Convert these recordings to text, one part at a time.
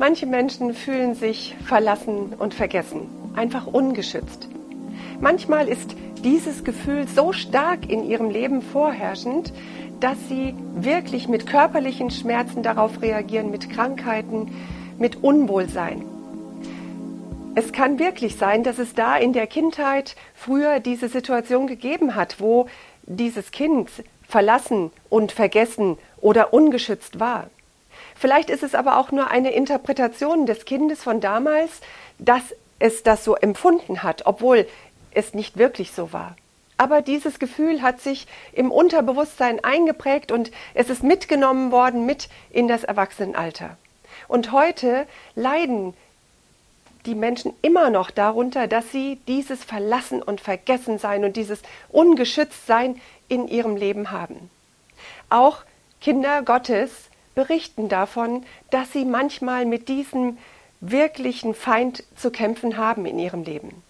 Manche Menschen fühlen sich verlassen und vergessen, einfach ungeschützt. Manchmal ist dieses Gefühl so stark in ihrem Leben vorherrschend, dass sie wirklich mit körperlichen Schmerzen darauf reagieren, mit Krankheiten, mit Unwohlsein. Es kann wirklich sein, dass es da in der Kindheit früher diese Situation gegeben hat, wo dieses Kind verlassen und vergessen oder ungeschützt war. Vielleicht ist es aber auch nur eine Interpretation des Kindes von damals, dass es das so empfunden hat, obwohl es nicht wirklich so war. Aber dieses Gefühl hat sich im Unterbewusstsein eingeprägt und es ist mitgenommen worden mit in das Erwachsenenalter. Und heute leiden die Menschen immer noch darunter, dass sie dieses Verlassen und Vergessensein und dieses Ungeschütztsein in ihrem Leben haben. Auch Kinder Gottes berichten davon, dass sie manchmal mit diesem wirklichen Feind zu kämpfen haben in ihrem Leben.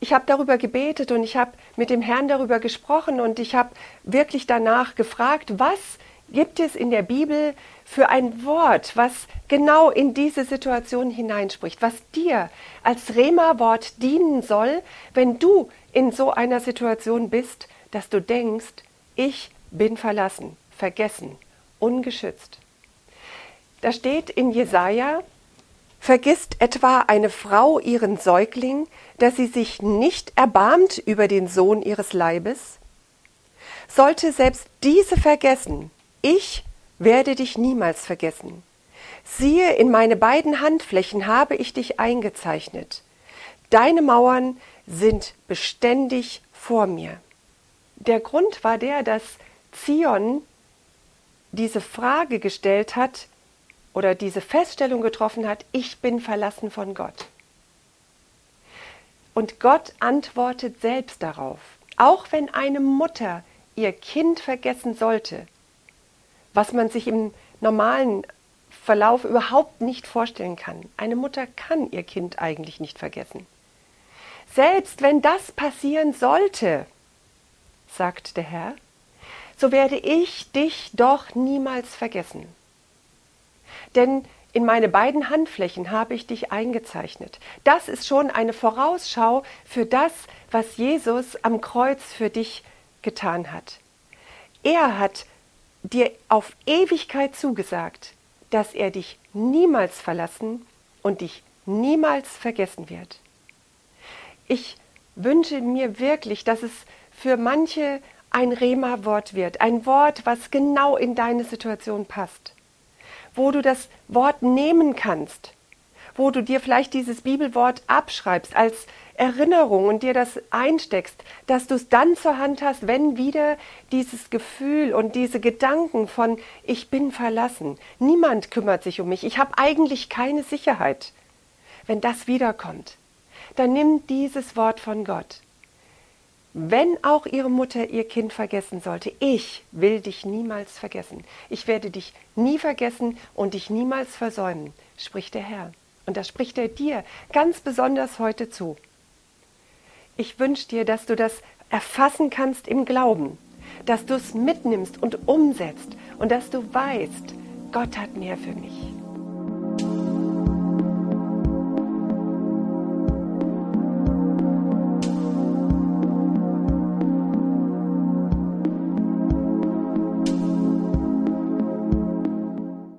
Ich habe darüber gebetet und ich habe mit dem Herrn darüber gesprochen und ich habe wirklich danach gefragt, was gibt es in der Bibel für ein Wort, was genau in diese Situation hineinspricht, was dir als Rema-Wort dienen soll, wenn du in so einer Situation bist, dass du denkst, ich bin verlassen, vergessen, ungeschützt. Da steht in Jesaja: Vergisst etwa eine Frau ihren Säugling, dass sie sich nicht erbarmt über den Sohn ihres Leibes? Sollte selbst diese vergessen, ich werde dich niemals vergessen. Siehe, in meine beiden Handflächen habe ich dich eingezeichnet. Deine Mauern sind beständig vor mir. Der Grund war der, dass Zion diese Frage gestellt hat oder diese Feststellung getroffen hat: Ich bin verlassen von Gott. Und Gott antwortet selbst darauf. Auch wenn eine Mutter ihr Kind vergessen sollte, was man sich im normalen Verlauf überhaupt nicht vorstellen kann. Eine Mutter kann ihr Kind eigentlich nicht vergessen. Selbst wenn das passieren sollte, sagt der Herr, so werde ich dich doch niemals vergessen. Denn in meine beiden Handflächen habe ich dich eingezeichnet. Das ist schon eine Vorausschau für das, was Jesus am Kreuz für dich getan hat. Er hat dir auf Ewigkeit zugesagt, dass er dich niemals verlassen und dich niemals vergessen wird. Ich wünsche mir wirklich, dass es für manche ein Rema-Wort wird, ein Wort, was genau in deine Situation passt, wo du das Wort nehmen kannst, wo du dir vielleicht dieses Bibelwort abschreibst als Erinnerung und dir das einsteckst, dass du es dann zur Hand hast, wenn wieder dieses Gefühl und diese Gedanken von ich bin verlassen, niemand kümmert sich um mich, ich habe eigentlich keine Sicherheit. Wenn das wiederkommt, dann nimm dieses Wort von Gott. Wenn auch ihre Mutter ihr Kind vergessen sollte, ich will dich niemals vergessen. Ich werde dich nie vergessen und dich niemals versäumen, spricht der Herr. Und das spricht er dir ganz besonders heute zu. Ich wünsche dir, dass du das erfassen kannst im Glauben, dass du es mitnimmst und umsetzt und dass du weißt, Gott hat mehr für mich.